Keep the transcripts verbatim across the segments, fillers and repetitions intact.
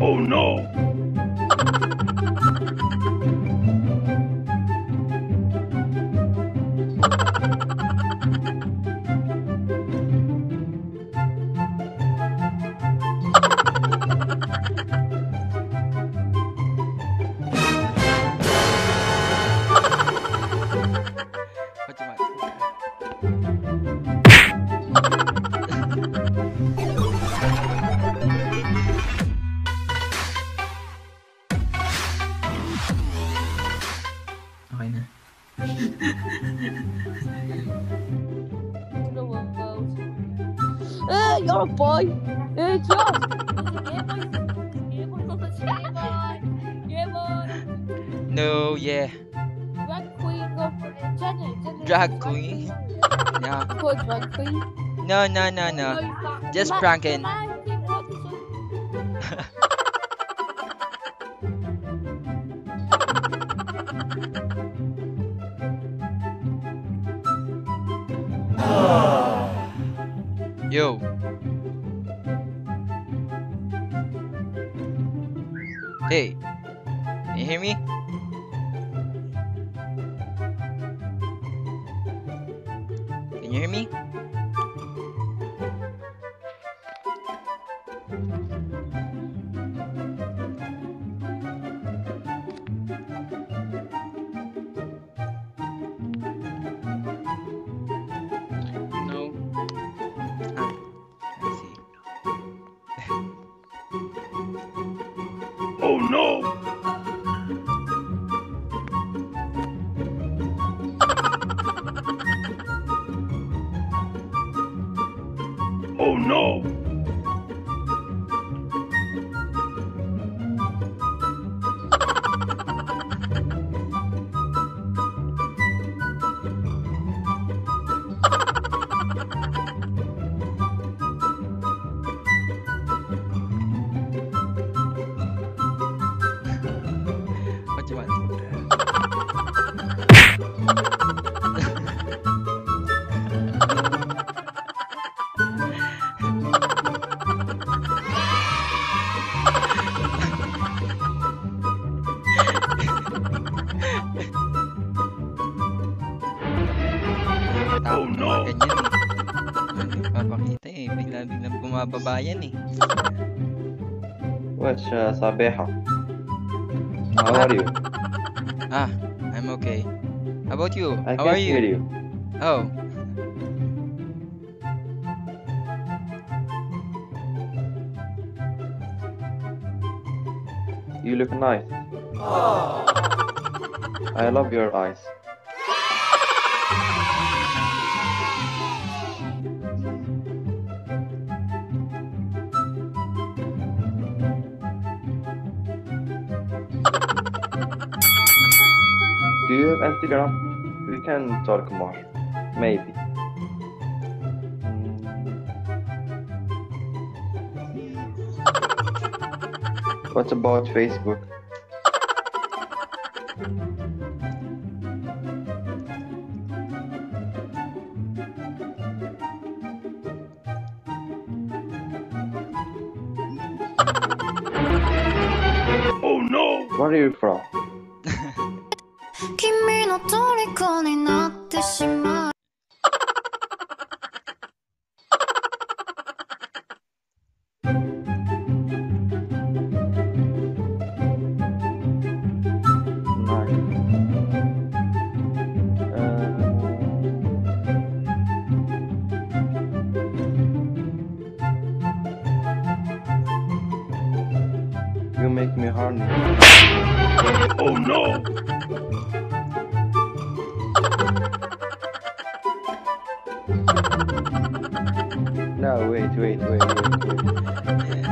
Oh no! Hey, you're a boy! Hey, Josh! No, yeah. Drag queen over there. Drag queen? No. Drag queen? No, no, no, no. Just pranking. Yo. Hey. Can you hear me? Can you hear me? Oh no! Oh no! Oh no! Papakita eh, bigla-biglang bumababa yan eh. What's uh, Sabeha? How are you? Ah, I'm okay. How about you? I How are you? I can't hear you. Oh. You look nice. Oh. I love your eyes. Do you have Instagram? We can talk more. Maybe. What about Facebook? Oh no! Where are you from? You make me horny. Oh no! No, wait, wait, wait, wait, wait.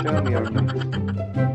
Show me your nuts.